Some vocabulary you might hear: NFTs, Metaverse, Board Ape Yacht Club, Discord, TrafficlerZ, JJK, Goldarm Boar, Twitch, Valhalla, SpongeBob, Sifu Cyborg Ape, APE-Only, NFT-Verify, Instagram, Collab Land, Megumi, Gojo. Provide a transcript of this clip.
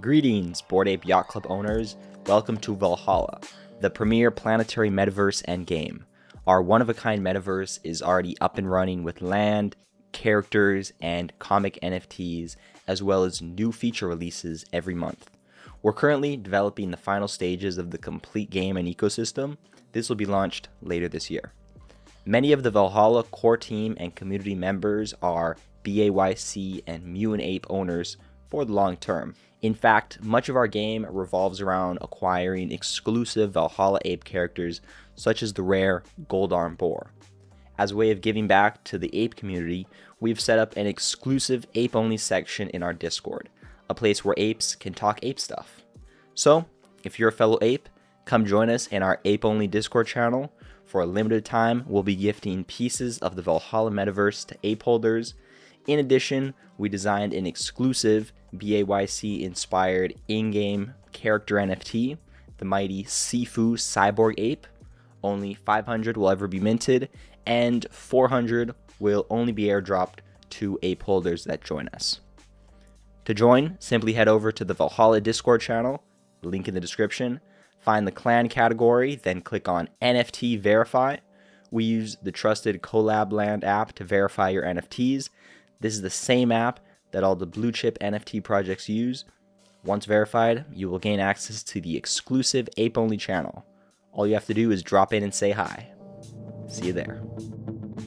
Greetings, Board Ape Yacht Club owners. Welcome to Valhalla, the premier planetary metaverse endgame. Our one-of-a-kind metaverse is already up and running with land, characters, and comic NFTs, as well as new feature releases every month. We're currently developing the final stages of the complete game and ecosystem. This will be launched later this year. Many of the Valhalla core team and community members are BAYC and Mutant Ape owners for the long term. In fact, much of our game revolves around acquiring exclusive Valhalla ape characters such as the rare Goldarm Boar. As a way of giving back to the ape community, we've set up an exclusive ape-only section in our Discord, a place where apes can talk ape stuff. So, if you're a fellow ape, come join us in our ape-only Discord channel. For a limited time, we'll be gifting pieces of the Valhalla metaverse to ape holders. In addition, we designed an exclusive BAYC-inspired in-game character NFT, the mighty Sifu Cyborg Ape. Only 500 will ever be minted, and 400 will only be airdropped to ape holders that join us. To join, simply head over to the Valhalla Discord channel, link in the description, find the clan category, then click on NFT-Verify. We use the trusted Collab Land app to verify your NFTs. This is the same app that all the blue chip NFT projects use. Once verified, you will gain access to the exclusive ape-only channel. All you have to do is drop in and say hi. See you there.